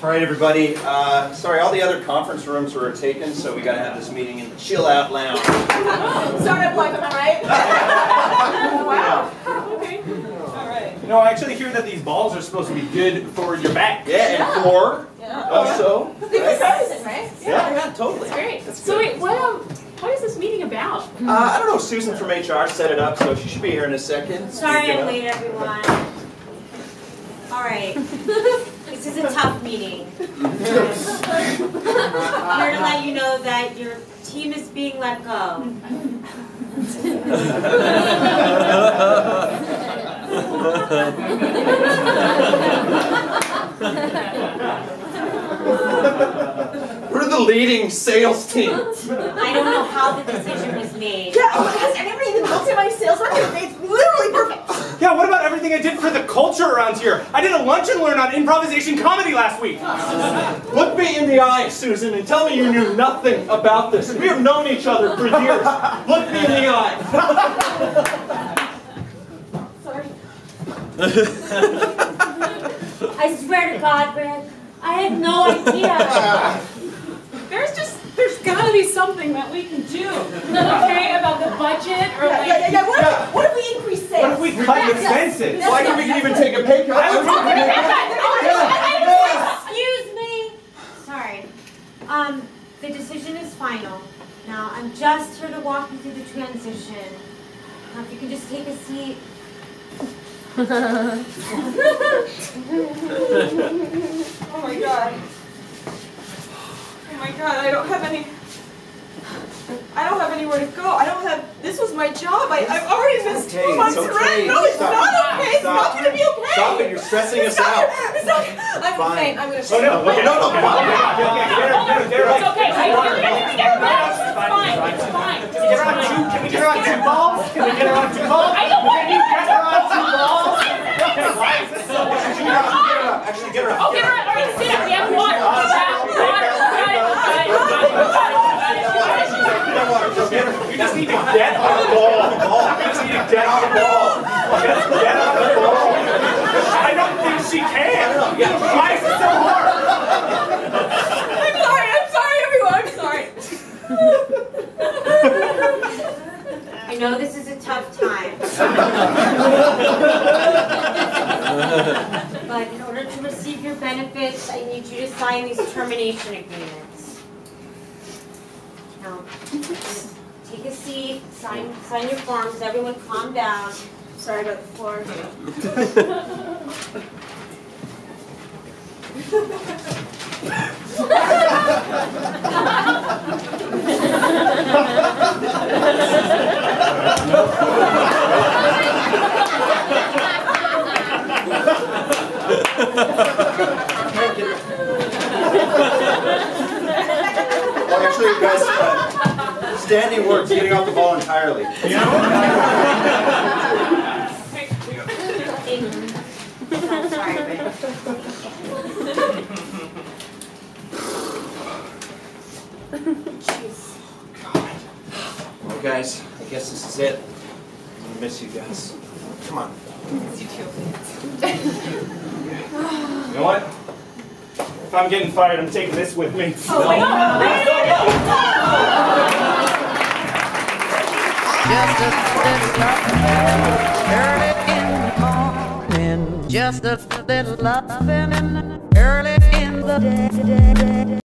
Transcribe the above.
All right, everybody. Sorry, all the other conference rooms were taken, so we got to have this meeting in the Chill Out Lounge. Startup life, am I right? Wow. Okay. All right. You know, I actually hear that these balls are supposed to be good for your back. Yeah, and for also. Right? Medicine, right? Yeah, yeah, totally. That's great. That's so wait, what is this meeting about? I don't know. Susan from HR set it up, so she should be here in a second. Sorry I'm late, everyone. All right. This is a tough meeting. I'm here to let you know that your team is being let go. We're the leading sales team. I don't know how the decision was made. Yeah, oh, has anybody even looked at my sales record? It's literally perfect. Yeah, what about everything I did for the culture around here? I did a lunch and learn on improvisation comedy last week. Look me in the eye, Susan, and tell me you knew nothing about this. We have known each other for years. Look me in the eye. Sorry. I swear to God, Rick, I had no idea. There's gotta be something that we can do, okay, about the budget or like... Yeah. What if we increase sales? What if we cut expenses? Well, I think we can even take a pay cut. Excuse me. Sorry. The decision is final. Now, I'm just here to walk you through the transition. Now, if you can just take a seat. Oh my God. Oh my God, I don't have anywhere to go. This was my job. I've already missed 2 months rent. Okay. No, it's not okay. It's not going to be okay. Stop it, you're stressing us out. It's not, I'm insane. I'm going to show you. No, it's okay. It's fine. Can we get her on 2 balls? Can we get her on 2 balls? I don't want to get her on 2 balls. Actually, get her up. Oh, get her up. All right, sit up. We have water. You just need to get on the ball. You just need to get on the ball. Get on the ball. I don't think she can. Why is it so hard? I'm sorry, everyone. I know this is a tough time. But in order to receive your benefits, I need you to sign these termination agreements. Now, take a seat, sign your forms, everyone calm down. Sorry about the floor. Well, actually, guys, standing works, getting off the ball entirely. Well, guys, I guess this is it. I'm gonna miss you guys. Come on. You too. You know what? If I'm getting fired, I'm taking this with me. Oh, wait. Just a little loving in the morning. Just a little loving in the early in the day.